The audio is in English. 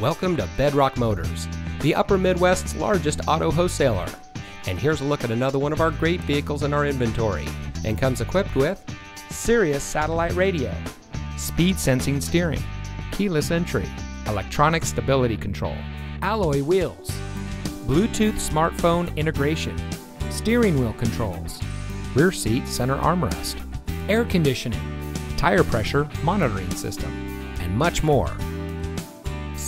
Welcome to Bedrock Motors, the Upper Midwest's largest auto wholesaler. And here's a look at another one of our great vehicles in our inventory, and comes equipped with Sirius Satellite Radio, Speed Sensing Steering, Keyless Entry, Electronic Stability Control, Alloy Wheels, Bluetooth Smartphone Integration, Steering Wheel Controls, Rear Seat Center Armrest, Air Conditioning, Tire Pressure Monitoring System, and much more.